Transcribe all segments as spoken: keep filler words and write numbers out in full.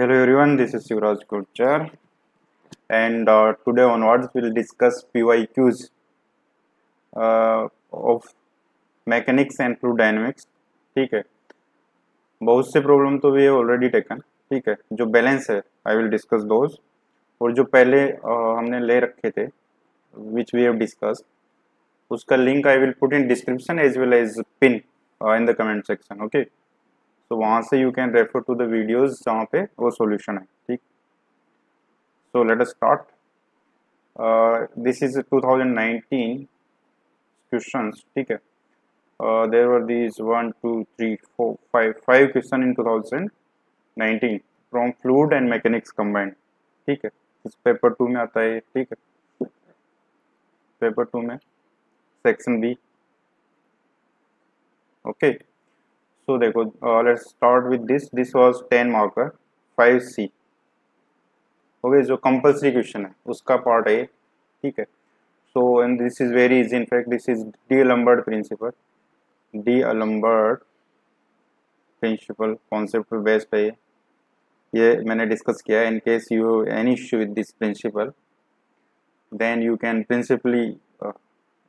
Hello everyone, this is Shivraj Gurjar, and uh, today onwards we will discuss P Y Qs uh, of Mechanics and Fluid Dynamics. ठीक है, बहुत से problem तो we already taken. ठीक है, जो balance है आई विल डिस्कस दोज, और जो पहले uh, हमने ले रखे थे विच वी हैव डिस्कस, उसका link I will put in description as well as pin in the comment section. Okay, तो वहाँ से you can refer to the videos जहाँ पे वो सॉल्यूशन है. ठीक, so let us start. This is two thousand nineteen questions. ठीक है, there were these one two three four five five question in two thousand nineteen from fluid and mechanics combined. ठीक है, इस पेपर टू में आता है. ठीक है, पेपर टू में सेक्शन बी. ओके, तो देखो, let's start with this. This was ten marker five C. Okay, जो कंपल्सरी क्वेश्चन है उसका पार्ट है. ठीक है, so and this is very easy. In fact this is D'Alembert principle. D'Alembert principle concept पे based है ये. ये मैंने डिस्कस किया. In case you have any issue with this principle, then you can principally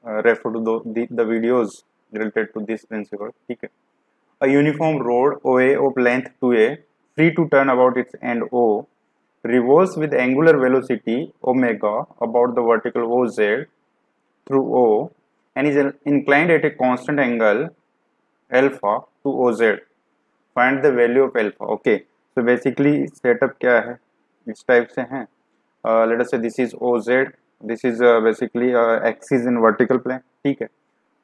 refer to the videos related to this principle. ठीक है, a uniform road O A of length two A, free to turn about its end O, revolves with angular velocity omega about the vertical O Z through O and is inclined at a constant angle alpha to O Z. Find the value of alpha. Okay, so basically setup क्या है, इस type से हैं. uh, let us say this is O Z, this is uh, basically uh, axis in vertical plane. ठीक है,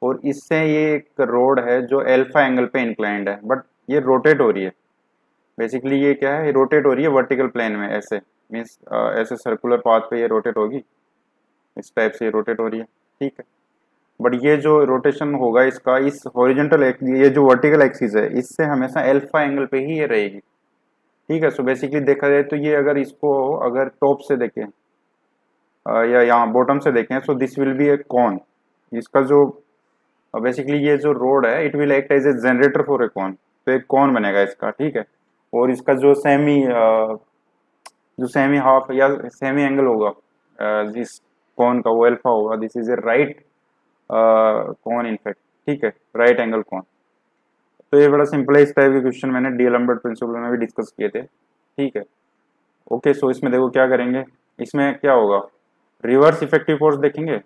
और इससे ये एक रोड है जो अल्फा एंगल पे इंक्लाइंड है, बट ये रोटेट हो रही है. बेसिकली ये क्या है, ये रोटेट हो रही है वर्टिकल प्लेन में. ऐसे मीन्स ऐसे सर्कुलर पाथ पे ये रोटेट होगी, इस टाइप से ये रोटेट हो रही है. ठीक है, बट ये जो रोटेशन होगा इसका इस हॉरिजॉन्टल, ये जो वर्टिकल एक्सिस है इससे हमेशा अल्फा एंगल पे ही ये रहेगी. ठीक है, सो बेसिकली देखा जाए तो ये अगर इसको अगर टॉप से देखें या यहाँ बॉटम से देखें, so this will be a cone. इसका जो बेसिकली ये जो रोड है it will act as a generator for a cone, तो एक कोन बनेगा इसका. ठीक है, और इसका जो सेमी जो सेमी हाफ या सेमी एंगल होगा जिस कोन का, वो अल्फा होगा. This is a right cone in fact. ठीक है, राइट एंगल कोन. तो ये बड़ा सिंपल है. इस टाइप के क्वेश्चन मैंने डी'एलम्बर्ट प्रिंसिपल में भी डिस्कस किए थे. ठीक है, ओके, सो इसमें देखो क्या करेंगे. इसमें क्या होगा, रिवर्स इफेक्टिव फोर्स देखेंगे.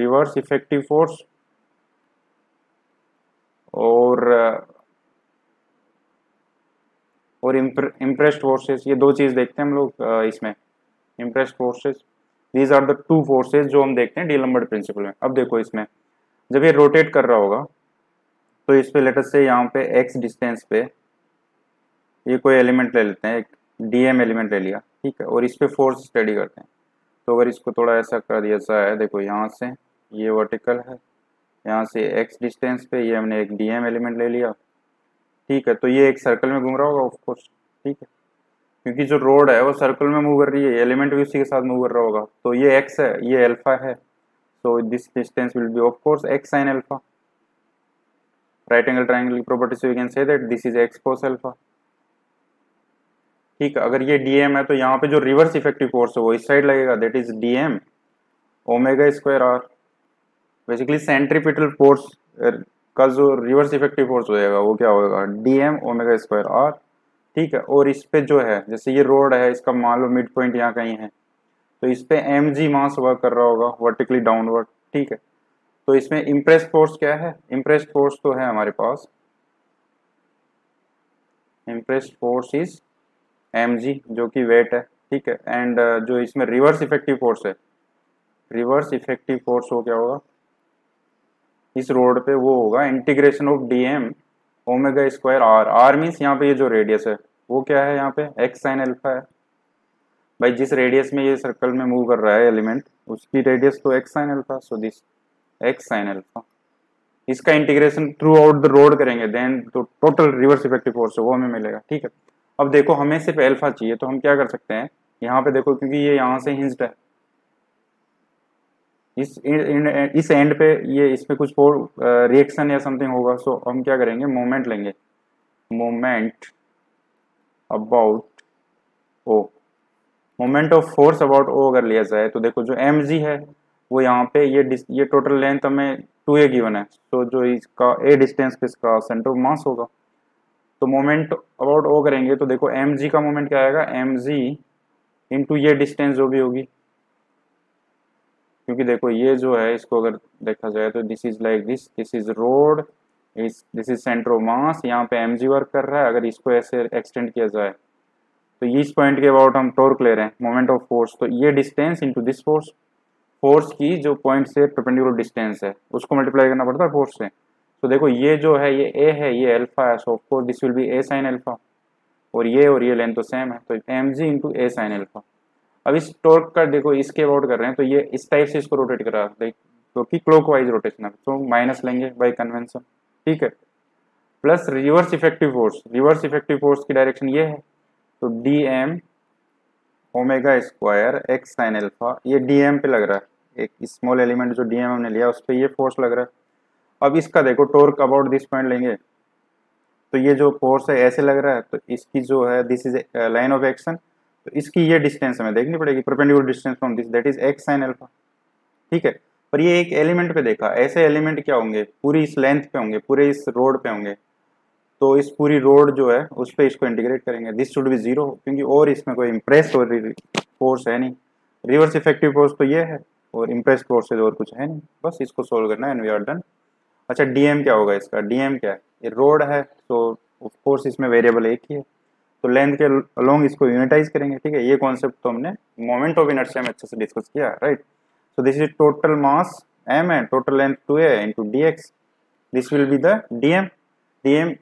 रिवर्स इफेक्टिव फोर्स और और इम्प्रेस्ड फोर्सेस, ये दो चीज़ देखते हैं हम लोग इसमें. Impressed forces, these are the two forces जो हम देखते हैं डी'एलम्बर्ट प्रिंसिपल में. अब देखो इसमें जब ये रोटेट कर रहा होगा तो इस पर लेट अस से यहाँ पे एक्स डिस्टेंस पे ये कोई एलिमेंट ले लेते हैं, एक डीएम एलिमेंट ले लिया. ठीक है, और इस पर फोर्स स्टडी करते हैं. तो अगर इसको थोड़ा ऐसा कर दिया जाए, देखो यहाँ से ये वर्टिकल है, यहाँ से x डिस्टेंस पे ये हमने एक dm एलिमेंट ले लिया. ठीक है, तो ये एक सर्कल में घूम रहा होगा ऑफ कोर्स. ठीक है, क्योंकि जो रोड है वो सर्कल में मूव कर रही है, एलिमेंट भी उसी के साथ मूव कर रहा होगा. तो ये x है, ये अल्फा है, तो this distance will be of course x sine alpha. Right angle triangle property से we can say that this is x cos alpha. ठीक है, अगर ये dm है तो यहाँ पे जो रिवर्स इफेक्टिव फोर्स है वो इस साइड लगेगा, that is dm omega square are. Basically centripetal force का जो रिवर्स इफेक्टिव फोर्स होएगा वो क्या होगा, डीएम ओमेगा स्क्वायर आर. ठीक है, और इस पे जो है जैसे ये रोड है, इसका मान लो मिड पॉइंट यहाँ कहीं है, तो इस पे एम जी मास वर्क कर रहा होगा वर्टिकली डाउनवर्ड. ठीक है, तो इसमें इम्प्रेस्ड फोर्स क्या है, इम्प्रेस्ड फोर्स तो है हमारे पास, impressed force is M G जो कि वेट है. ठीक है, एंड जो इसमें रिवर्स इफेक्टिव फोर्स है, रिवर्स इफेक्टिव फोर्स वो क्या होगा इस रोड पे, वो होगा integration of DM omega square R. R means यहाँ पे ये जो रेडियस है वो क्या है, यहाँ पे एक्स साइन अल्फा है. भाई जिस रेडियस में ये सर्कल में मूव कर रहा है एलिमेंट उसकी रेडियस तो X sine alpha, so this X sine alpha. इसका integration throughout the road करेंगे, देन तो टोटल रिवर्स इफेक्टिव फोर्स वो हमें मिलेगा. ठीक है, अब देखो हमें सिर्फ अल्फा चाहिए, तो हम क्या कर सकते हैं यहाँ पे देखो, क्योंकि ये यहाँ से हिंस्ड है, इस इस एंड पे ये इसमें कुछ रिएक्शन या समथिंग होगा. सो so, हम क्या करेंगे, मोमेंट लेंगे, moment about O, moment of force about O अगर लिया जाए तो देखो जो एम जी है वो यहाँ पे ये ये टोटल लेंथ हमें टू ए गिवन है, तो जो इसका ए डिस्टेंस पे इसका सेंटर ऑफ मास होगा। तो मोमेंट अबाउट ओ करेंगे तो देखो एम जी का मोमेंट क्या आएगा, एम जी इंटू ये डिस्टेंस जो भी होगी, क्योंकि देखो ये जो है इसको अगर देखा जाए तो this is like this, this is road, this is centre of mass, यहाँ पे एम जी वर्क कर रहा है। अगर इसको ऐसे एक्सटेंड किया जाए तो इस पॉइंट के अबाउट हम टॉर्क ले रहे हैं, मोमेंट ऑफ फोर्स, तो ये distance into this force, force की जो पॉइंट से परपेंडिकुलर डिस्टेंस है उसको मल्टीप्लाई करना पड़ता है फोर्स से। तो देखो ये जो है ये ए है, ये अल्फा है, so of course this will be a sine alpha, और ये और ये लेंथ तो सेम है, तो m ji into a sine alpha. अब इस टॉर्क का देखो इसके अबाउट कर रहे हैं तो ये इस टाइप से इसको रोटेट करा, लाइक तो कि क्लॉक वाइज रोटेशन है, तो माइनस लेंगे बाई कन्वेंशन, ठीक है। Plus reverse effective force, reverse effective force की डायरेक्शन ये है, तो d m omega square x sine alpha, ये डी एम पे लग रहा है, एक स्मॉल एलिमेंट जो डी एम हमने लिया उस पर ये फोर्स लग रहा है। अब इसका देखो टॉर्क अबाउट दिस पॉइंट लेंगे तो ये जो फोर्स है ऐसे लग रहा है, तो इसकी जो है this is line of action, तो इसकी ये डिस्टेंस हमें देखनी पड़ेगी, perpendicular distance from this, that is x sine alpha, ठीक है। पर ये एक एलिमेंट पे देखा, ऐसे एलिमेंट क्या होंगे, पूरी इस लेंथ पे होंगे, पूरे इस रोड पे होंगे, तो इस पूरी रोड जो है उस पे इसको इंटीग्रेट करेंगे, दिस शुड बी जीरो, क्योंकि और इसमें कोई इम्प्रेस और फोर्स है नहीं। रिवर्स इफेक्टिव फोर्स तो ये है और इम्प्रेस फोर्सेज और कुछ है नहीं, बस इसको सोल्व करना है एंड वी आर डन। अच्छा डी एम क्या होगा, इसका डी एम क्या है, ये रोड है, तो ऑफकोर्स इसमें वेरिएबल एक ही है, तो लेंथ के अलोंग इसको यूनिटाइज करेंगे, ठीक है। ये कॉन्सेप्ट तो हमने मोमेंट ऑफ इनर्शिया में अच्छे से डिस्कस किया, right. So this is total mass m है, total length two a into d x, this will be the d m, d m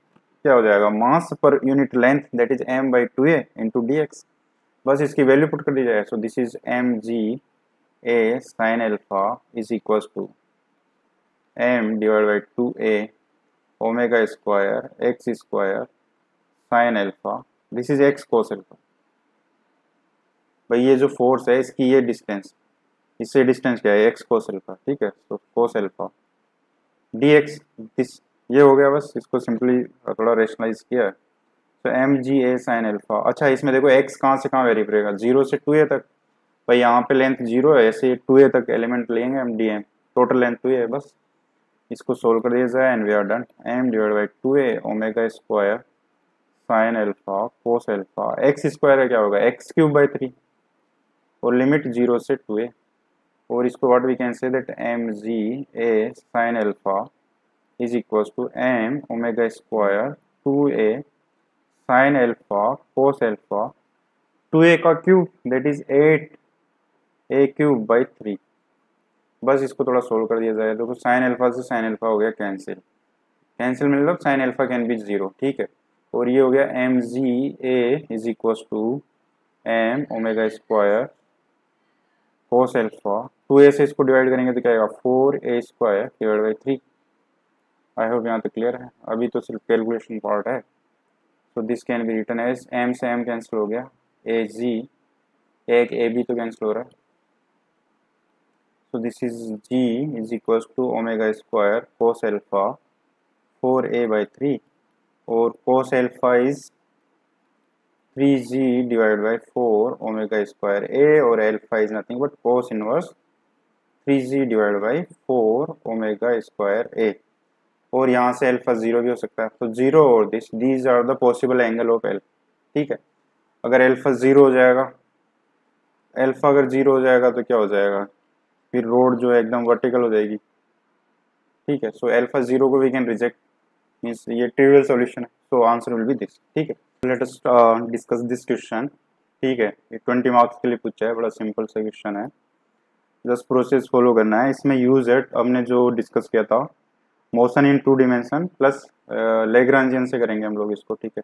क्या हो जाएगा, mass per unit length, that is m by two a into d x, बस इसकी value put कर दी जाए। So this is M g a sine alpha is equal to m divide by two a omega square x square sine alpha, this is x cos alpha. भाई ये जो force है इसकी ये डिस्टेंस, इससे डिस्टेंस क्या है, एक्स कोस अल्फा, ठीक है। तो cos alpha d x, this ये हो गया, बस इसको सिंपली थोड़ा रेशनलाइज किया है, तो m g a sine alpha. अच्छा इसमें देखो एक्स कहाँ से कहाँ वेरी करेगा, जीरो से टू ए तक, भाई यहाँ पे लेंथ जीरो है, ऐसे टू ए तक एलिमेंट लेंगे हम, d m total length two a है, बस इसको सोल्व कर दिया जाए and we are done. M divide by two a omega square sine alpha cos alpha x square का क्या होगा, एक्स क्यूब बाई थ्री, और लिमिट जीरो से टू ए, और इसको what we can say that m g a sine alpha is equal to m omega square two a sine alpha cos alpha two a का cube, that is eight a cube by three. बस इसको थोड़ा solve कर दिया जाए, देखो sine alpha से sine alpha हो गया कैंसिल, कैंसिल मतलब sine alpha can be zero, ठीक है। और ये हो गया m g a is equal to m omega square cos alpha, two a से इसको डिवाइड करेंगे तो क्या आएगा, four a square divide by three. I hope यहाँ तक क्लियर है, अभी तो सिर्फ कैलकुलेशन पार्ट है। तो this can be written as m से एम कैंसिल हो गया, ए जी एक ए बी तो कैंसिल हो रहा है, तो this is g is equal to omega square cos alpha four a by three, और cos alpha is three g divide by four omega square a, और alpha is nothing but cos inverse three g divide by four omega square a, और यहाँ से alpha zero भी हो सकता है, तो जीरो और this, these are the possible angle of alpha, ठीक है। अगर एल्फा जीरो हो जाएगा, एल्फा अगर जीरो हो जाएगा तो क्या हो जाएगा, फिर रोड जो है एकदम वर्टिकल हो जाएगी, ठीक है। सो एल्फा जीरो को वी कैन रिजेक्ट, मीन्स ये ट्रिवियल सॉल्यूशन है, so answer will be this, ठीक है। Let us discuss this question, ठीक है। ये ट्वेंटी मार्क्स के लिए पूछा है, बड़ा सिंपल सा क्वेश्चन है, जस्ट प्रोसेस फॉलो करना है। इसमें यूज एट हमने जो डिस्कस किया था, motion in two dimension plus Lagrangian से करेंगे हम लोग इसको, ठीक है।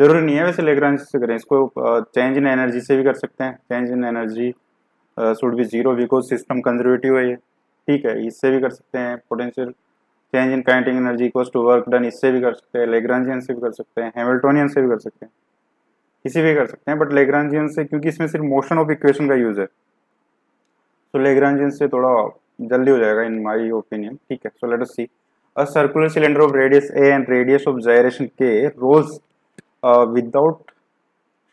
जरूरी नहीं है वैसे लेग्रांजियन से करें, इसको चेंज इन एनर्जी से भी कर सकते हैं, change in energy should be zero because system conservative है ये, ठीक है, इससे भी कर सकते हैं। Potential change in kinetic energy equals to work done, इससे भी कर सकते हैं, लेग्रांजियन से भी कर सकते हैं, हैमिल्टोनियन से भी कर सकते हैं, किसी भी कर सकते हैं, बट लेग्रांजियन से क्योंकि इसमें सिर्फ मोशन ऑफ इक्वेशन का यूज है, तो लेग्रांजियन से थोड़ा जल्दी हो जाएगा इन माय ओपिनियन, ठीक है। So let us see, a circular cylinder of radius a and radius of gyration k rolls without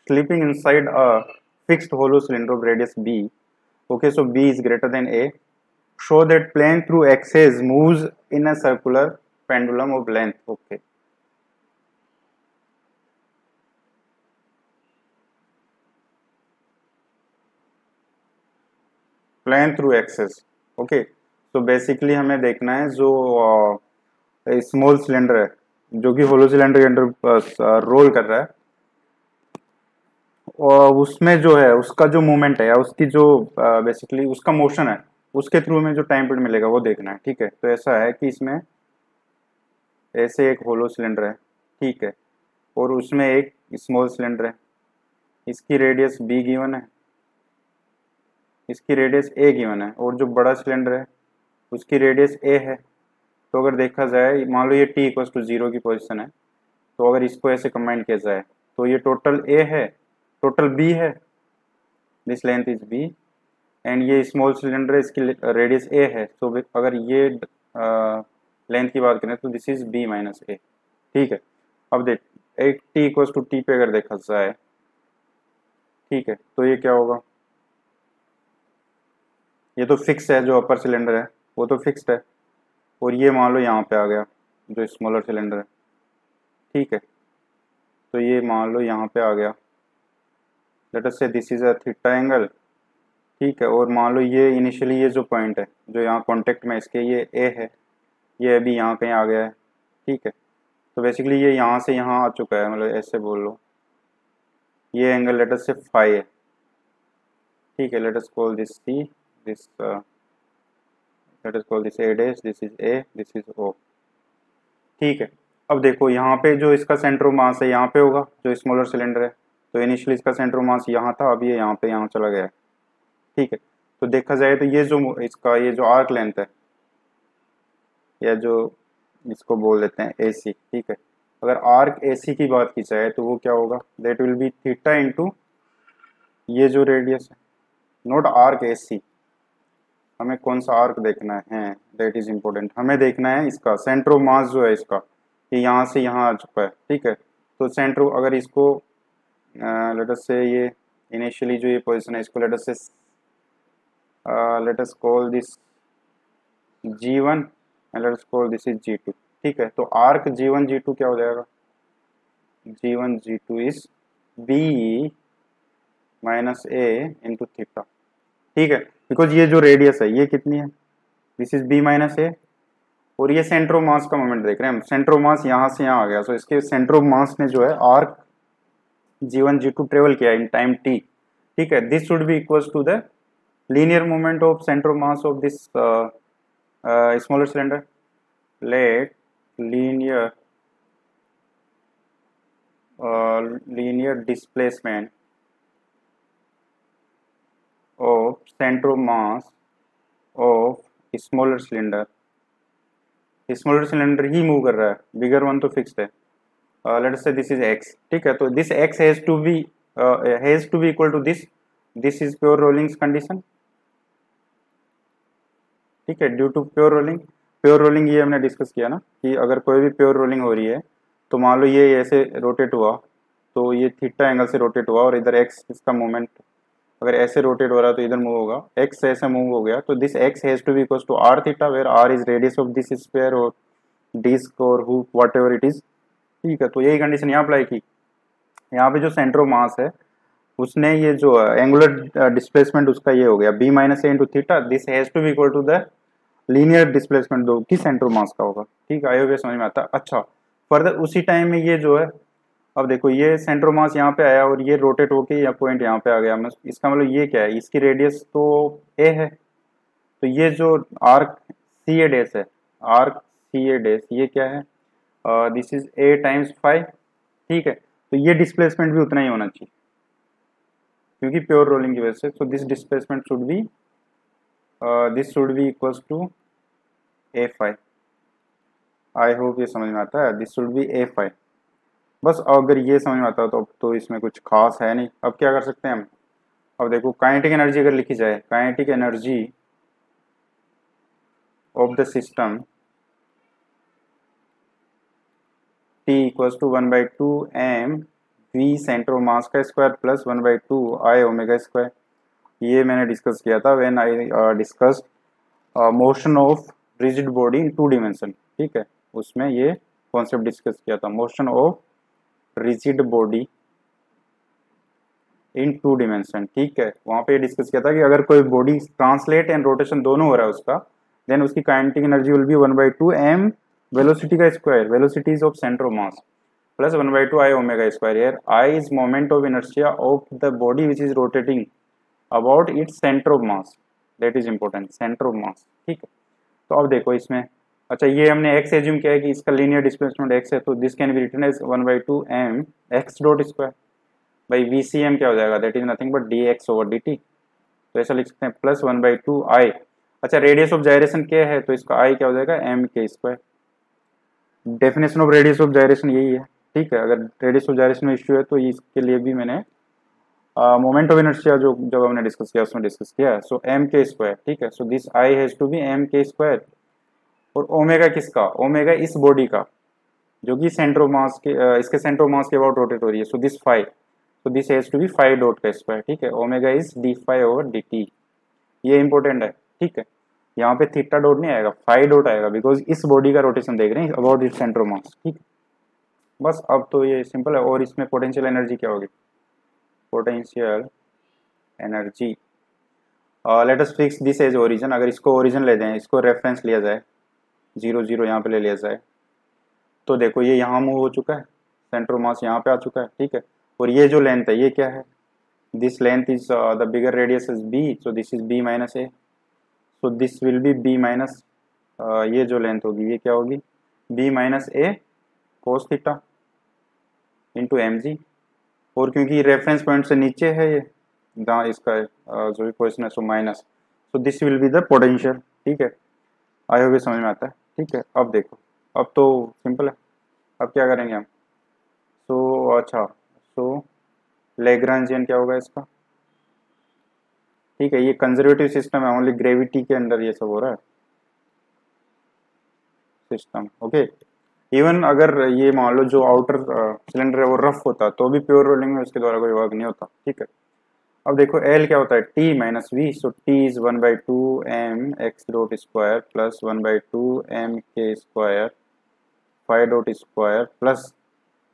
slipping inside a fixed hollow cylinder of radius B, okay, so B is greater than A, show that plane through axis moves in a circular pendulum of length, okay. Plane through axis, okay. तो basically हमें देखना है जो small cylinder है जो कि hollow cylinder के अंदर रोल कर रहा है और उसमें जो है उसका जो मूवमेंट है या उसकी जो बेसिकली उसका मोशन है उसके थ्रू में जो टाइम पीरियड मिलेगा वो देखना है, ठीक है। तो ऐसा है कि इसमें ऐसे एक होलो सिलेंडर है, ठीक है, और उसमें एक स्मॉल सिलेंडर है, इसकी रेडियस बी गिवन है, इसकी रेडियस ए गिवन है, और जो बड़ा सिलेंडर है उसकी रेडियस ए है। तो अगर देखा जाए, मान लो ये टी इक्वल टू जीरो की पोजीशन है, तो अगर इसको ऐसे कंबाइन किया जाए तो ये टोटल ए है, टोटल बी है, this length is b, and ये स्मॉल सिलेंडर है, इसकी रेडियस ए है, तो अगर ये लेंथ की बात करें तो this is b minus a, ठीक है। अब देख एक टी इक्वल टू टी पे अगर देखा जाए, ठीक है, तो ये क्या होगा, ये तो फिक्स है, जो अपर सिलेंडर है वो तो फिक्स्ड है, और ये मान लो यहाँ पे आ गया जो स्मॉलर सिलेंडर है, ठीक है, तो ये मान लो यहाँ पे आ गया, let us say this is a theta angle, ठीक है, और मान लो ये इनिशियली ये जो पॉइंट है जो यहाँ कांटेक्ट में इसके ये ए है, ये अभी यहाँ कहीं आ गया है, ठीक है, तो बेसिकली ये यहाँ से यहाँ आ चुका है, मतलब ऐसे बोल लो ये एंगल लेट अस से फाई है, ठीक है, let us call this C, this Let us call this A dash, this is A, this is O, ठीक है। अब देखो यहाँ पे जो इसका सेंटर ऑफ मास है यहाँ पे होगा, जो स्मॉलर सिलेंडर है, तो इनिशियली इसका सेंटर ऑफ मास यहाँ था, अब ये यहाँ पे यहाँ चला गया है, ठीक है। तो देखा जाए तो ये जो इसका ये जो आर्क लेंथ है या जो इसको बोल देते हैं ए सी, ठीक है, अगर आर्क ए सी की बात की जाए तो वो क्या होगा, that will be theta into ये जो रेडियस है, नोट आर्क ए सी, हमें कौन सा आर्क देखना है, दैट इज इम्पोर्टेंट, हमें देखना है इसका सेंटर ऑफ मास जो है इसका, ये यहाँ से यहाँ आ चुका है, ठीक है, तो सेंटर अगर इसको लेट अस से ये इनिशियली जो ये पोजीशन है इसको let us say let us call this g one and let us call this is g two, ठीक है, तो arc g one g two क्या हो जाएगा, g one g two is b minus a into theta, ठीक है, because ये जो रेडियस है ये कितनी है, this is b minus a, और ये सेंटर ऑफ मास का मोमेंट देख रहे हैं हम, सेंटर ऑफ मास यहाँ से यहाँ आ गया, सो so इसके सेंटर ऑफ मास ने जो है arc g one g two travel किया इन टाइम टी, ठीक है, this should be equal to the linear moment of centre of mass of this smaller cylinder, let linear linear displacement of center of mass of smaller cylinder, smaller cylinder ही move कर रहा है, bigger one तो fixed है, uh, let's say this is x, ठीक है, तो this x has to be uh, has to be equal to this, this is pure rolling's condition, ठीक है, due to pure rolling, pure rolling ये हमने discuss किया ना कि अगर कोई भी pure rolling हो रही है तो मान लो ये ऐसे rotate हुआ तो ये थीटा एंगल से rotate हुआ और इधर x इसका moment अगर ऐसे रोटेट हो रहा है तो इधर मूव होगा, x ऐसे मूव हो गया तो this x has to be equals to r theta where r is radius of this sphere और डिस्क और हूप व्हाटएवर इट इज, ठीक है, तो यही कंडीशन यहाँ अप्लाई की, यहाँ पे जो सेंटर ऑफ मास है उसने ये जो एंगुलर डिस्प्लेसमेंट उसका ये हो गया b minus a into theta, this has to be equal to the linear displacement दो कि सेंटर ऑफ मास का होगा, ठीक है, आई होप ये समझ में आता। अच्छा फर्दर उसी टाइम में ये जो है, अब देखो ये सेंटर ऑफ मास यहाँ पे आया और ये रोटेट होके या पॉइंट यहाँ पे आ गया, इसका मतलब ये क्या है, इसकी रेडियस तो ए है, तो ये जो आर्क सी ए डैश है, आर्क सी ए डैश ये क्या है, this is a times phi, ठीक है, तो ये डिस्प्लेसमेंट भी उतना ही होना चाहिए क्योंकि प्योर रोलिंग की वजह से, so this displacement should be this should be equals to a phi, I hope ये समझ में आता है, this should be a phi, बस अगर ये समझ में आता है तो अब तो इसमें कुछ खास है नहीं। अब क्या कर सकते हैं हम, अब देखो काइनेटिक एनर्जी अगर लिखी जाए, kinetic energy of the system t equals to one by two m v centre of mass का square plus one by two I omega square, ये मैंने डिस्कस किया था when I discuss motion of rigid body in two dimension, ठीक है, उसमें ये concept discuss किया था, motion of rigid body in two dimension, ठीक है। वहाँ पे डिस्कस किया था कि अगर कोई बॉडी ट्रांसलेट एंड रोटेशन दोनों हो रहा है उसका, देन उसकी kinetic energy will be one by two m velocity का square, velocities of centre of mass plus one by two I omega square. Here I is moment of inertia of the body which is rotating about its centre of mass, that is important, centre of mass, ठीक है। तो अब देखो इसमें, अच्छा ये हमने x assume किया है कि इसका लीनियर डिस्प्लेसमेंट एक्स है, तो this can be written as one by two M x dot square भाई वी सी एम क्या हो जाएगा, that is nothing but d x over D t, तो ऐसा लिख सकते हैं plus one by two I. अच्छा रेडियस ऑफ जायरेशन क्या है, तो इसका आई क्या हो जाएगा एम के square, definition of radius of gyration यही है, ठीक है। अगर रेडियस ऑफ जायरेशन में इश्यू है तो इसके लिए भी मैंने मोमेंट ऑफ इनर्शिया जो जब हमने डिस्कस किया उसमें डिस्कस किया, सो एम के स्क्वायर, ठीक है। So this I has to be m के स्क्वायर, और ओमेगा किसका, ओमेगा इस बॉडी का जो कि सेंटर ऑफ मास के uh, इसके सेंटर ऑफ मास के अबाउट रोटेट हो रही है, so this phi, so this has to be phi dot का स्क्वायर, ठीक है। Omega is d phi over D t, ये इंपॉर्टेंट है, ठीक है। यहाँ पे थीटा डॉट नहीं आएगा, फाइव डॉट आएगा बिकॉज इस बॉडी का रोटेशन देख रहे हैं about it centre of mass, ठीक है। बस अब तो ये सिंपल है। और इसमें पोटेंशियल एनर्जी क्या होगी, potential energy let us fix this as origin, अगर इसको ओरिजिन ले दें, इसको रेफरेंस लिया जाए, जीरो जीरो यहाँ पे ले लिया जाए, तो देखो ये यहाँ मूव हो चुका है, सेंटर ऑफ मास यहाँ पे आ चुका है, ठीक है। और ये जो लेंथ है ये क्या है, this length is the bigger radius is b, so this is b minus a, so this will be b minus, ये जो लेंथ होगी ये क्या होगी, b minus a cos theta into m जी। और क्योंकि रेफरेंस पॉइंट से नीचे है ये जहाँ इसका है, जो भी पोजिशन है, so minus, so this will be the potential, ठीक है। आई होप ये समझ में आता है, ठीक है। अब देखो अब तो सिंपल है, अब क्या करेंगे हम, सो so, अच्छा सो so, लैग्रांजियन क्या होगा इसका, ठीक है। ये कंजर्वेटिव सिस्टम है, ओनली ग्रेविटी के अंदर ये सब हो रहा है सिस्टम, ओके। इवन अगर ये मान लो जो आउटर सिलेंडर है वो रफ होता तो भी प्योर रोलिंग में उसके द्वारा कोई वर्क नहीं होता, ठीक है। अब देखो एल क्या होता है, T minus V, so T is one by two M x dot square plus one by two m के square five dot square plus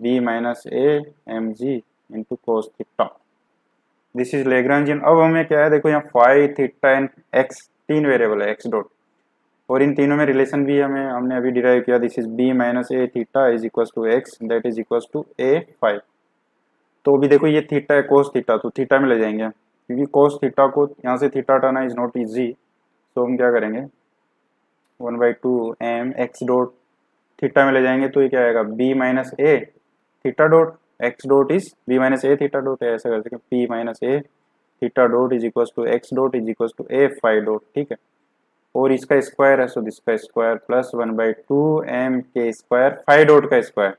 V minus A M G into cos theta, this is Lagrangian. अब हमें क्या है देखो, यहाँ five theta and x तीन variable है x dot, और इन तीनों में रिलेशन भी हमें हमने अभी डिराइव किया, this is b minus a theta is equal to x that is equal to a five. तो अभी देखो ये थीटा है कोस थीटा, तो थीटा में ले जाएंगे हम, क्योंकि कोस थीटा को यहाँ से थीटा हटाना इज नॉट इजी, तो हम क्या करेंगे one by two M x dot theta में ले जाएंगे, तो ये क्या आएगा b minus a theta dot, x dot is b minus a theta dot, ऐसा कर सकते b minus a theta dot is equal to x dot is equal to a five dot, ठीक है। और इसका स्क्वायर है, सो दिस का square plus one by two m के स्क्वायर फाइव डॉट का square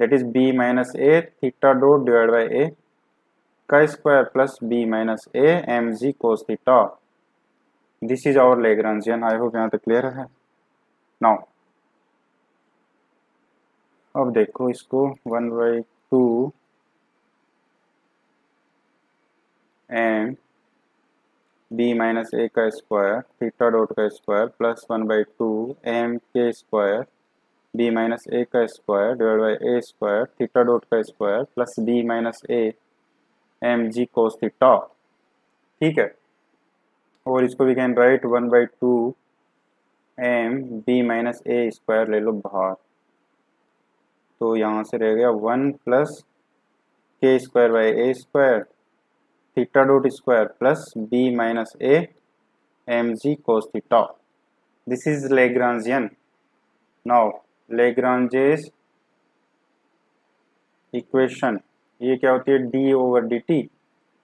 that is b minus a theta dot divide by a का square plus b minus A M G cos theta, this is our Lagrangian. I hope यहाँ तक clear है। Now अब देखो इसको one by two m b minus a का square theta dot का square plus one by two m के square b minus a का square divide by A square theta dot का square plus b minus A M G cos theta, ठीक है। और इसको we can write one by two m b minus A square ले लो बाहर, तो यहाँ से रह गया वन प्लस के square by A square theta dot square plus b minus A M G cos theta, this is Lagrangian. Now Lagrange's equation ये क्या होती है, d over D t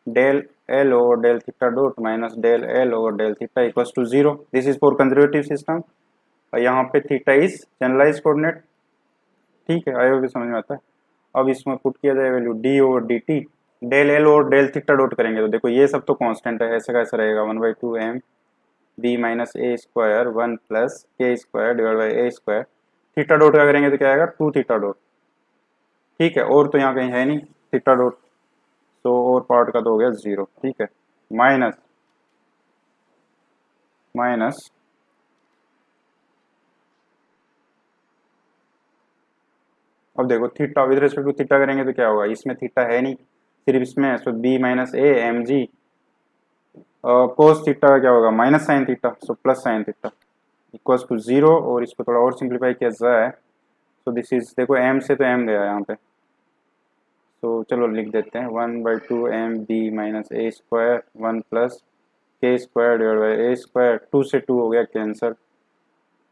del L over del theta dot minus del L over del theta equals to zero, this is for conservative system. और यहाँ पे theta is generalise coordinate, ठीक है। आई hope समझ में आता है। अब इसमें पुट किया जाए value d over D t del L और डेल थीटा डॉट करेंगे तो देखो ये सब तो कांस्टेंट है, ऐसा कैसा रहेगा one by two m b minus A square one plus के square divide by A square theta dot का करेंगे तो क्या आएगा टू थीटा डॉट, ठीक है। और तो यहाँ कहीं है नहीं, थीटा डॉट सो और पार्ट का तो हो गया जीरो, ठीक है। माइनस माइनस अब देखो theta with respect to theta करेंगे तो क्या होगा, इसमें थीटा है नहीं सिर्फ इसमें, so B minus A M G cos theta का क्या होगा minus sine theta, so plus sine theta equals to zero. और इसको थोड़ा और सिंप्लीफाई किया जाए तो दिस इज देखो एम से तो एम गया यहाँ पे, तो चलो लिख देते हैं one by two m b minus A square one plus के square divide by A square, two से टू हो गया कैंसर,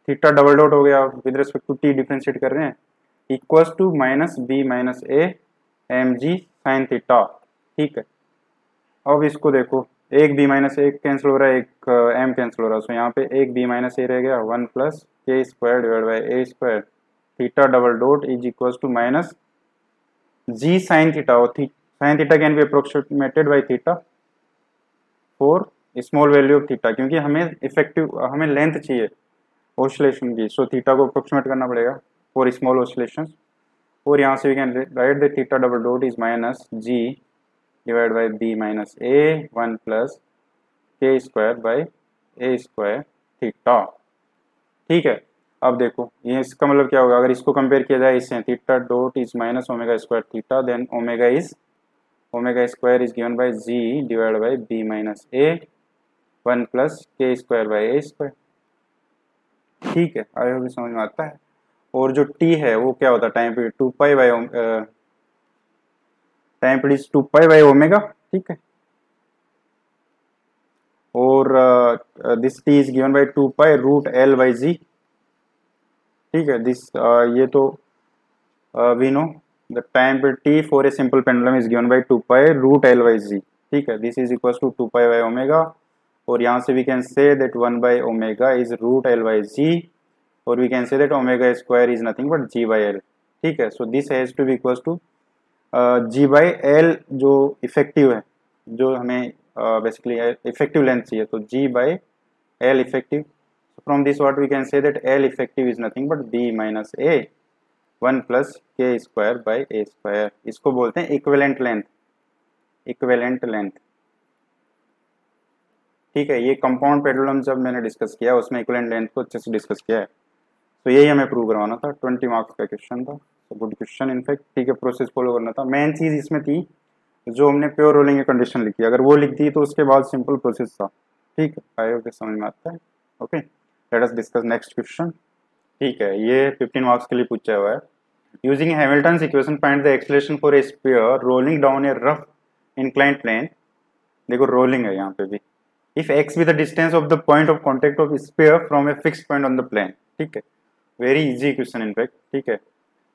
थीटा डबल डॉट हो गया with respect to T differentiate कर रहे हैं equals to minus B minus A M G sine theta, ठीक है। अब इसको देखो एक बी माइनस एक कैंसिल हो रहा है, एक एम कैंसिल हो रहा है, सो यहाँ पे एक बी माइनस ए रह गया वन प्लस के square divide by A square theta double dot is equal to minus ji sine theta, और sine theta can be approximated by theta for small value of theta, क्योंकि हमें effective हमें length चाहिए oscillation की, so theta को approximate करना पड़ेगा for small oscillation. और यहाँ से we can write the theta double dot is minus ji divide by B minus a one plus के square by A square theta, ठीक है। अब देखो ये इसका मतलब क्या होगा, अगर इसको कंपेयर किया जाए इससे, theta dot is minus omega square theta, then omega is omega square is given by g divide by B minus a one plus के स्क्वायर बाई ए स्क्वायर, ठीक है। आई होप समझ में आता है। और जो टी है वो क्या होता है time period two pi by time period two pi by omega, ठीक है। और this T is given by two pi root L by जी, ठीक है। दिस uh, ये तो we know the time period T for a simple pendulum is given by two pi root L by जी, ठीक है। This is equal to two pi by omega, और यहाँ से we can say that one by omega is root L by जी, और we can say that omega square is nothing but ji by L, ठीक है। So this has to be equal to ji by L, जो effective है, जो हमें basically effective length चाहिए, तो जी by L effective. From this what we can say that l effective is nothing but b minus a one plus के square by A square, इसको बोलते हैं इक्विवेलेंट लेंथ, इक्विवेलेंट लेंथ, ठीक है। ये compound pendulum जब मैंने डिस्कस किया उसमें इक्विवेलेंट लेंथ को अच्छे से डिस्कस किया है, तो यही हमें प्रूव करवाना था, ट्वेंटी मार्क्स का क्वेश्चन था, गुड क्वेश्चन इनफैक्ट, ठीक है। प्रोसेस फॉलो करना था, मेन चीज़ इसमें थी जो हमने प्योर रोलिंग की कंडीशन लिखी, अगर वो लिख दी तो उसके बाद सिंपल प्रोसेस था, ठीक है। आई होप समझ में आता है। Okay, let us discuss next question, ठीक है। ये फिफ्टीन मार्क्स के लिए पूछा हुआ है, using Hamilton equation find the acceleration for a sphere rolling down a rough inclined plane. देखो रोलिंग है यहाँ पे भी, if x be the distance of the point of contact of sphere from a fixed point on the plane, ठीक है। Very easy question in fact, ठीक है।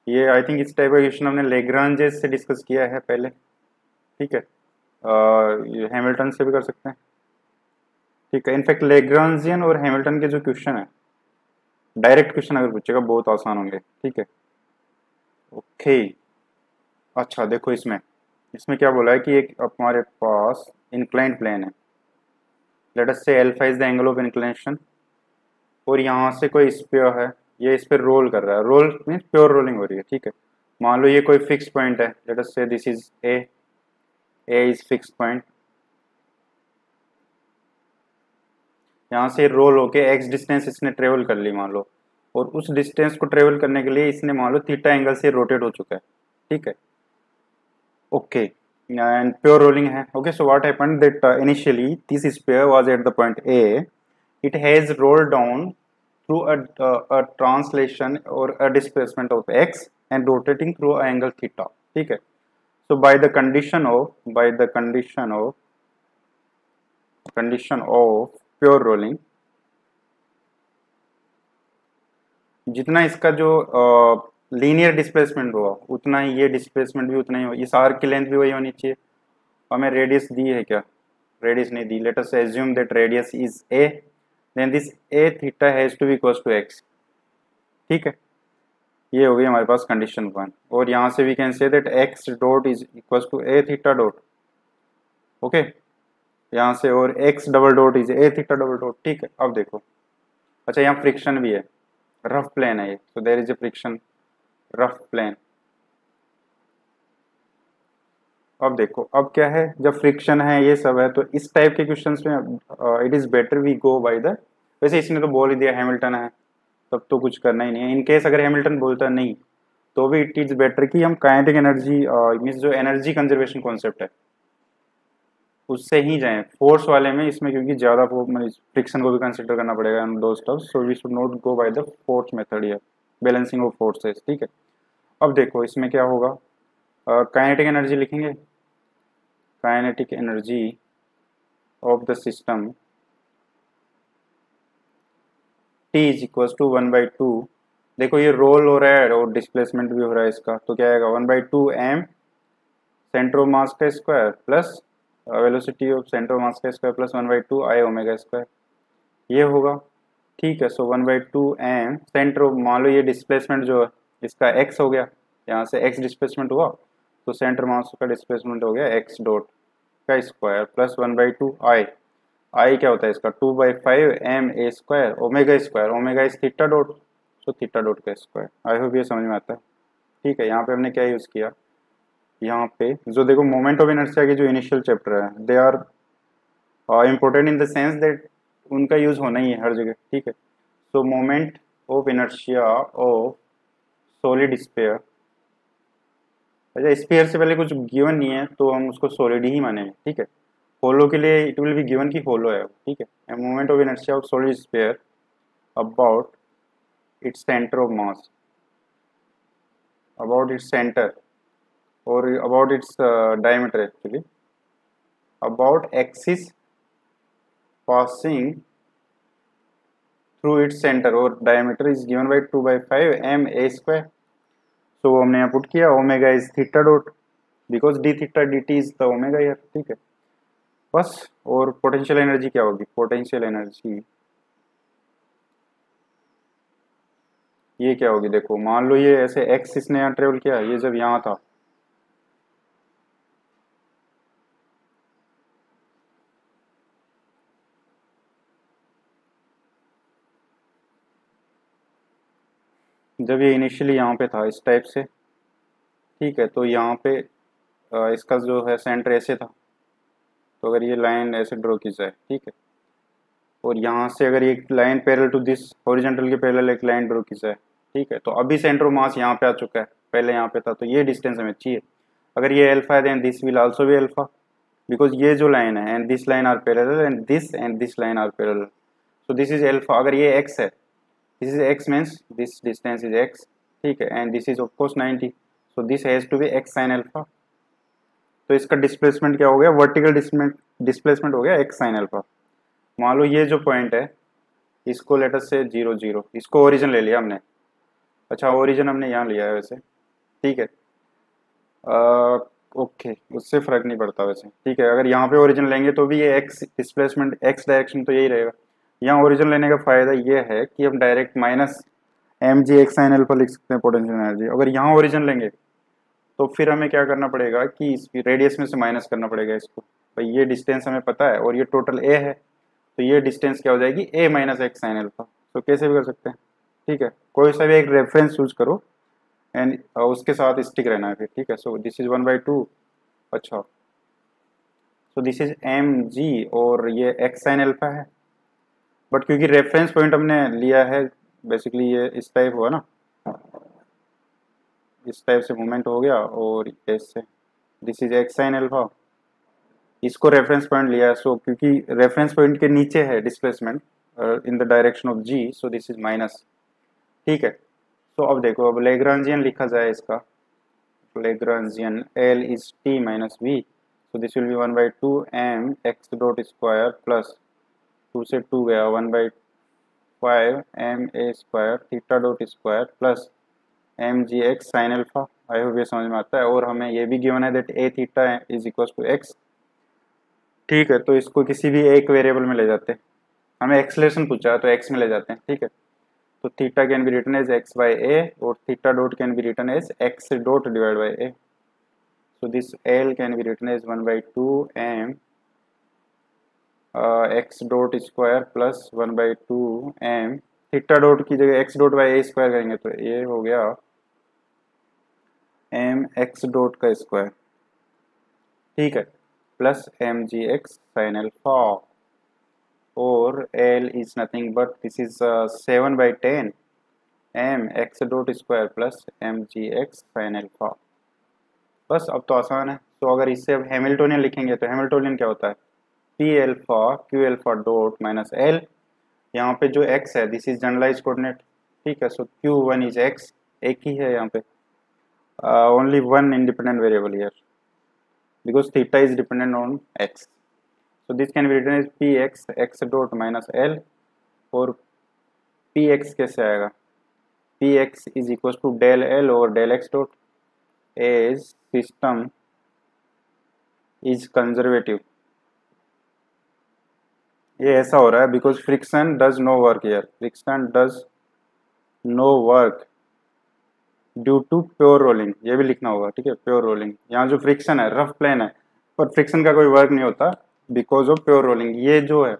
ये आई थिंक इस टाइप का क्वेश्चन हमने लेग्रांज से डिस्कस किया है पहले, ठीक है। हैमिल्टन से भी कर सकते हैं, ठीक है। इनफैक्ट लेग्रांजियन और हैमिल्टन के जो क्वेश्चन है, डायरेक्ट क्वेश्चन अगर पूछेगा बहुत आसान होंगे, ठीक है। ओके, अच्छा देखो इसमें इसमें क्या बोला है कि एक हमारे पास इंक्लाइंड प्लेन है, let us say alpha is the angle of inclination, और यहाँ से कोई स्फीयर है, ये इस पर रोल कर रहा है, रोल मीन्स प्योर रोलिंग हो रही है, ठीक है। मान लो ये कोई फिक्स पॉइंट है, let us say this is a, a is fix point, यहाँ से रोल होके एक्स डिस्टेंस इसने ट्रेवल कर ली मान लो, और उस डिस्टेंस को ट्रेवल करने के लिए इसने मान लो थीटा एंगल से रोटेट हो चुका है, ठीक है। ओके एंड प्योर रोलिंग है। Okay, so what happened that initially this sphere was at the point A, it has rolled down through a, uh, a translation or a displacement of x and rotating through an angle theta, ठीक है। So by the condition of by the condition of condition of pure rolling, जितना इसका जो linear uh, displacement हुआ उतना ही ये displacement भी उतना ही हुआ, इस आर्क की लेंथ भी वही होनी चाहिए। हमें रेडियस दी है क्या, रेडियस नहीं दी, let us assume that radius is a, then this A theta has to be equals to x, ठीक है। ये हो गई हमारे पास कंडीशन वन, और यहाँ से we can say that x dot is equals to A theta dot, okay यहाँ से, और x double dot is A theta double dot, ठीक है। अब देखो, अच्छा यहाँ फ्रिक्शन भी है, रफ प्लेन है ये, so there is a friction, rough plane, अब देखो अब क्या है, जब फ्रिक्शन है ये सब है तो इस टाइप के क्वेश्चंस में it is better we go by the, वैसे इसने तो बोल ही दिया हैमिल्टन है तब तो कुछ करना ही नहीं है। इनकेस अगर हैमिल्टन बोलता नहीं तो भी इट इज़ बेटर कि हम काइनेटिक एनर्जी मीन्स जो एनर्जी कंजर्वेशन कॉन्सेप्ट है उससे ही जाएं फोर्स वाले में, इसमें क्योंकि ज़्यादा फ्रिक्शन को भी कंसिडर करना पड़ेगा एंड दो stuff, so we should not go by the force method या बैलेंसिंग ऑफ फोर्सेस। ठीक है, अब देखो इसमें क्या होगा, काइनेटिक एनर्जी लिखेंगे, kinetic energy of the system T is equal to one by two, देखो ये रोल हो रहा है और डिस्प्लेसमेंट भी हो रहा है इसका, तो क्या आएगा one by two m centre of mass का square plus velocity of centre of mass का square plus one by two I omega square, ये होगा। ठीक है, so one by two m centre of, मान लो ये डिस्प्लेसमेंट जो है इसका एक्स हो गया, यहाँ से एक्स डिस्प्लेसमेंट हुआ तो सेंटर मास का डिस्प्लेसमेंट हो गया एक्स डॉट का square plus one by two I, I क्या होता है इसका two by five M A square omega square, omega is theta dot, so theta dot का स्क्वायर। आई होप ये समझ में आता है। ठीक है, यहाँ पे हमने क्या यूज़ किया, यहाँ पे जो देखो मोमेंट ऑफ इनर्शिया के जो इनिशियल चैप्टर है they are important in the sense that उनका यूज़ होना ही है हर जगह। ठीक है, so moment of inertia of solid sphere, अच्छा स्फीयर से पहले कुछ गिवन नहीं है तो हम उसको सॉलिड ही मानेंगे। ठीक है, होलो के लिए इट विल बी गिवन कि होलो है। ठीक है, moment of inertia of solid sphere about its centre of mass, about its centre और about its diameter actually, about axis passing through its centre और diameter is given by two by five M A square, so हमने यहाँ put किया omega is theta dot because D theta D T is the omega यार। ठीक है, बस। और potential energy क्या होगी, पोटेंशियल एनर्जी ये क्या होगी, देखो मान लो ये ऐसे एक्स इसने यहाँ ट्रेवल किया, ये जब यहाँ था जब ये इनिशियली यहाँ पे था इस टाइप से, ठीक है, तो यहाँ पे इसका जो है सेंटर ऐसे था, तो अगर ये लाइन ऐसे ड्रॉ की जाए, ठीक है, और यहाँ से अगर एक line parallel to this horizontal के पैरेलल एक लाइन ड्रॉ की जाए, ठीक है, तो अभी सेंटर ऑफ मास यहाँ पे आ चुका है, पहले यहाँ पे था, तो ये डिस्टेंस हमें चाहिए। अगर ये अल्फा है then this will also be alpha because ये जो लाइन है and this line are parallel and this and this line are parallel, so this is alpha. अगर ये एक्स है, this is X means this distance is X, ठीक है, and this is of course ninety, so this has to be X sine alpha, तो इसका displacement क्या हो गया, वर्टिकल डिस्प्लेसमेंट हो गया एक्स साइन अल्फा। मान लो ये जो पॉइंट है इसको लेटर से जीरो जीरो, इसको ओरिजिन ले लिया हमने, अच्छा ओरिजिन हमने यहाँ लिया है वैसे, ठीक है, ओके उससे फ़र्क नहीं पड़ता वैसे, ठीक है, अगर यहाँ पे ओरिजिन लेंगे तो भी ये एक्स डिस्प्लेसमेंट एक्स डायरेक्शन तो यही रहेगा। यहाँ ओरिजिन लेने का फ़ायदा ये है कि हम direct minus M G X sine alpha लिख सकते हैं पोटेंशियल एनर्जी, अगर यहाँ ओरिजिन लेंगे तो फिर हमें क्या करना पड़ेगा कि इस रेडियस में से माइनस करना पड़ेगा इसको, भाई ये डिस्टेंस हमें पता है और ये टोटल ए है, तो ये डिस्टेंस क्या हो जाएगी A minus X sine alpha, तो कैसे भी कर सकते हैं। ठीक है, कोई सा भी एक रेफरेंस यूज करो एंड उसके साथ स्टिक रहना है फिर। ठीक है, so this is one by two, अच्छा so this is M G और ये एक्स साइन अल्फा है, बट क्योंकि रेफरेंस पॉइंट हमने लिया है बेसिकली ये इस टाइप हुआ ना, इस टाइप से मूवमेंट हो गया और ऐसे this is x sine alpha, इसको रेफरेंस पॉइंट लिया है, सो क्योंकि रेफरेंस पॉइंट के नीचे है displacement in the direction of G, so this is minus. ठीक है, सो so, अब देखो अब लेग्रांजियन लिखा जाए इसका, Lagrangian L is T minus V, so this will be one by two M x dot square plus two से two गया one by five M A square theta dot square plus M G X sine alpha, I hope ये समझ में आता है। और हमें ये भी गिवन है that A theta is equal to x, ठीक है, तो इसको किसी भी एक वेरिएबल में ले जाते हैं, हमें एक्सलेशन पूछा तो एक्स में ले जाते हैं। ठीक है, तो theta can be written as X by A और theta dot can be written as X dot divide by A, so this L can be written as one by two M x dot square plus one by two M theta dot की जगह X dot by A square करेंगे तो ये हो गया M x dot का square ठीक है, plus M G X sine alpha और L is nothing but this is seven by ten M x dot square plus M G X sine alpha. बस अब तो आसान है। तो अगर इससे अब हैमिल्टोनियन लिखेंगे तो हैमिल्टोनियन क्या होता है, P alpha Q alpha dot minus L, यहाँ पे जो x है दिस इज जनरलाइज कोऑर्डिनेट, ठीक है। So Q one is X, एक ही है यहाँ पे, only one independent variable here because theta is dependent on X. So this can be written is P X X dot minus L और P X कैसे आएगा, P X is equal to del L और del X dot. As system is conservative, ये ऐसा हो रहा है because friction does no work here, friction does no work due to pure rolling, ये भी लिखना होगा, ठीक है, प्योर रोलिंग। यहाँ जो फ्रिक्शन है रफ प्लेन है पर फ्रिक्शन का कोई वर्क नहीं होता बिकॉज ऑफ प्योर रोलिंग। ये जो है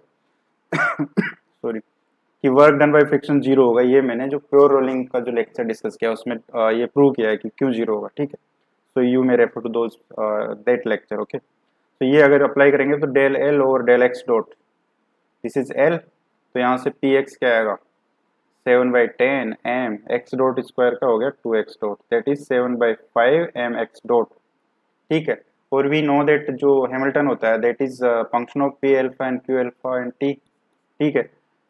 सॉरी कि work done by friction zero होगा, ये मैंने जो प्योर रोलिंग का जो लेक्चर डिस्कस किया उसमें आ, ये प्रूव किया है कि क्यों जीरो होगा, ठीक है। So you may refer to those that lecture, okay. तो ये अगर अप्लाई करेंगे तो डेल एल और del X dot this is L, तो यहाँ से पी एक्स क्या आएगा, seven by ten M x dot square का हो गया two x dot, that is seven by five M x dot, ठीक है। और वी नो दैट जो हैमिल्टन होता है that is function of P alpha and Q alpha and T, ठीक है।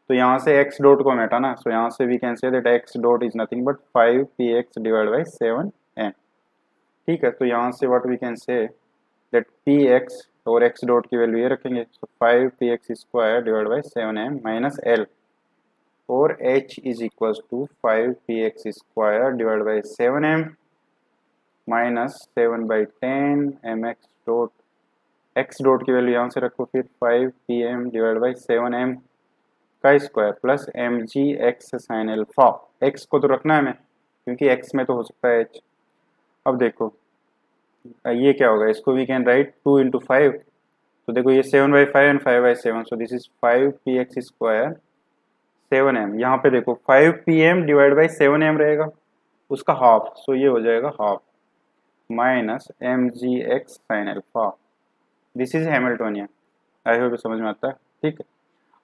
तो यहाँ से एक्स डॉट को मेटा ना, सो यहाँ से we can say that x dot is nothing but five P X divide by seven M, ठीक है। तो यहाँ से what we can say that P X और एक्स डॉट की वैल्यू ये रखेंगे, so five P X square divide by seven M minus L और h is equal to five P X square divide by seven M minus seven by ten M x dot, x dot की value यहाँ से रखो फिर five P M divide by seven M का square plus M G X sine alpha. X को तो रखना है मैं क्योंकि x में तो हो सकता है h। अब देखो ये क्या होगा, इसको we can write two into five, तो देखो ये seven by five and five by seven, so this is five P X square seven M, यहाँ पे देखो five P M divide by seven M रहेगा उसका हाफ, सो ये हो जाएगा half minus M G X sine alpha. This is Hamiltonian, I hope समझ में आता है, ठीक है।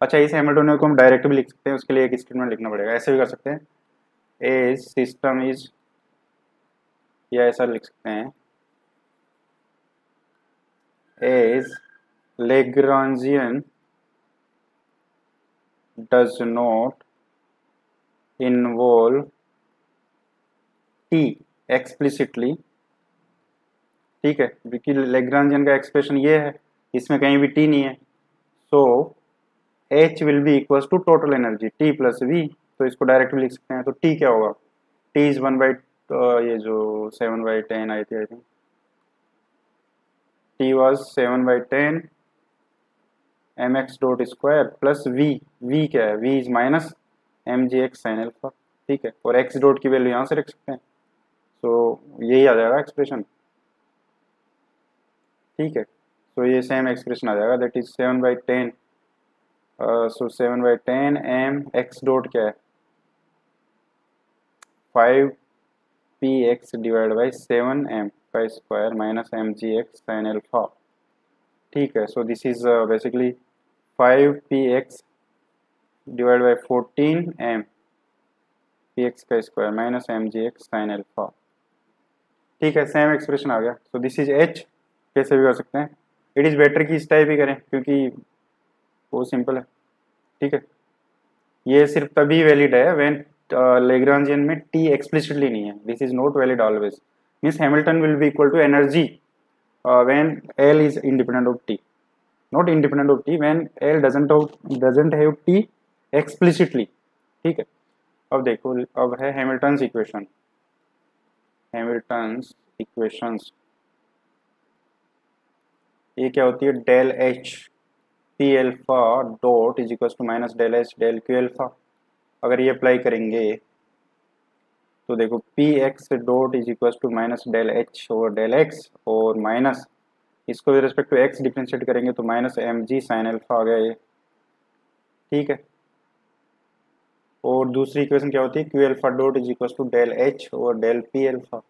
अच्छा इस हैमिल्टोनियन को हम डायरेक्ट भी लिख सकते हैं, उसके लिए एक स्टेटमेंट लिखना पड़ेगा, ऐसे भी कर सकते हैं एज सिस्टम इज, या ऐसा लिख सकते हैं as Lagrangian does not involve t explicitly, ठीक है, क्योंकि लेग्रांजियन का एक्सप्रेशन ये है, इसमें कहीं भी t नहीं है। सो h will be equals to total energy t plus v, तो इसको डायरेक्ट भी लिख सकते हैं। तो t क्या होगा, t इज वन बाई ये जो सेवन बाई टेन आई थी, I think t was seven by ten M x dot square plus v, v क्या है, v is minus M G X sine alpha, ठीक है। और x डॉट की वैल्यू यहाँ से रख सकते हैं, सो so, यही आ जाएगा एक्सप्रेशन, ठीक है। सो so, ये सेम एक्सप्रेशन आ जाएगा that is seven by ten, so seven by ten M x dot क्या है, five P X divide by seven M का square minus M G X sine alpha, ठीक है। So this is basically five P X divide by fourteen M P X का square minus M G X sine alpha, ठीक है। Same expression आ गया। सो this is h, कैसे भी कर सकते हैं, इट इज़ बेटर कि इस टाइप ही करें क्योंकि वो सिंपल है, ठीक है। ये सिर्फ तभी वैलिड है व्हेन लेग्रांजियन में t एक्सप्लिसिटली नहीं है, this is not valid always, means Hamilton will be equal to energy Uh, when L is independent of T, not independent of T, when L doesn't have doesn't have T explicitly, ठीक है। अब देखो अब है Hamilton's equation, Hamilton's equations ये क्या होती है, del H P alpha dot is equal to minus del H del Q alpha. अगर ये अप्लाई करेंगे तो देखो P X dot is equal to minus del H और डेल एक्स और माइनस इसको with respect to X differentiate करेंगे तो माइनस एम जी साइन एल्फा आ गया ये, ठीक है। और दूसरी इक्वेशन क्या होती है, Q alpha dot is equal to del H और डेल पी एल्फा,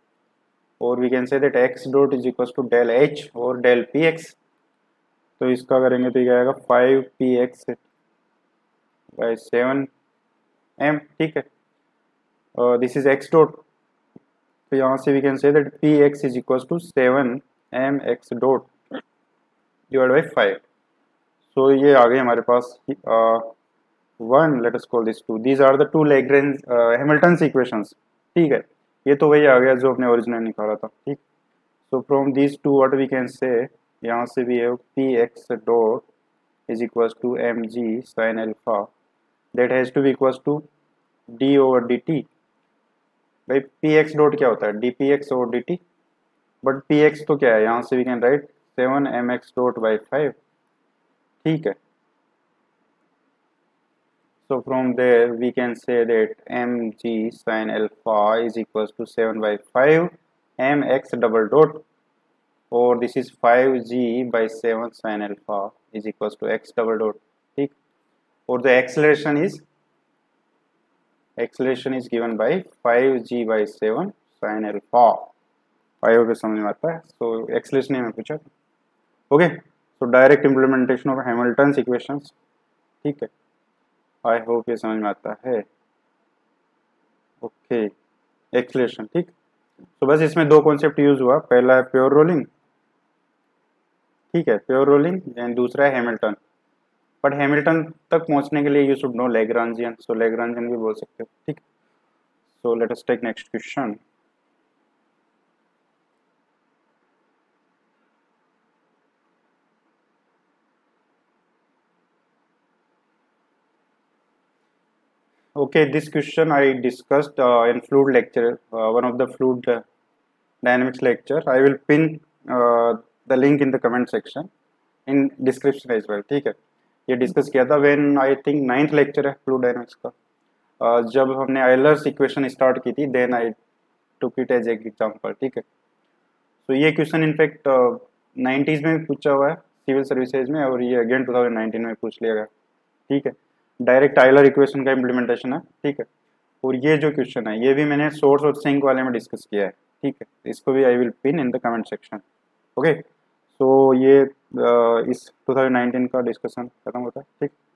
और we can say that x dot is equal to del H और डेल पी एक्स। तो इसका करेंगे तो क्या आएगा five P X by seven M, ठीक है। दिस इज एक्स डॉट, तो यहाँ से we can say that P X is equal to seven M x dot divide by five. सो ये आ गई हमारे पास one, let us call this two, these are the two Lagrange Hamilton's equations, ठीक है। ये तो वही आ गया जो अपने ओरिजिनल निकाला था, ठीक। So from this two what we can say, यहाँ से भी है P X dot is equal to M ji sine alpha that has to be equal to D over D T. भाई पी एक्स डॉट क्या होता है, D P X over D T, but P X तो क्या है, यहाँ से we can write seven M x dot by five, ठीक है। So from there we can say that mg sin alpha is equals to seven by five mx double dot, or this is five g by seven sin alpha is equals to x double dot, ठीक। और the acceleration is acceleration is given by five g by seven sin alpha, five पे समझ में आता है। So acceleration ने हमें पूछा, okay। So direct implementation of Hamilton's equations, ठीक है। आई होप ये समझ में आता है, ओके एक्सलेशन, ठीक। तो बस इसमें दो कॉन्सेप्ट यूज हुआ, पहला है प्योर रोलिंग, ठीक है, प्योर रोलिंग, एंड दूसरा है हैमिल्टन। बट हैमिल्टन तक पहुंचने के लिए you should know Lagrangian, so Lagrangian भी बोल सकते हो, ठीक। So let us take next question. Okay, this question I discussed uh, in fluid lecture, uh, one of the fluid uh, dynamics lecture. I will pin uh, the link in the comment section, in description as well, ठीक है। ये discuss किया था when I think ninth lecture है fluid dynamics का, uh, जब हमने Euler's equation start की थी, then I took it as an example, ठीक है। तो ये question in fact uh, nineties में पूछा हुआ है civil services में, और ये again ट्वेंटी नाइंटीन में पूछ लिया गया, ठीक है। डायरेक्ट आइलर इक्वेशन का इम्प्लीमेंटेशन है, ठीक है। और ये जो क्वेश्चन है ये भी मैंने सोर्स और सिंक वाले में डिस्कस किया है, ठीक है। इसको भी I will pin in the comment section, okay. So ये इस ट्वेंटी नाइंटीन का डिस्कशन खत्म होता है, ठीक।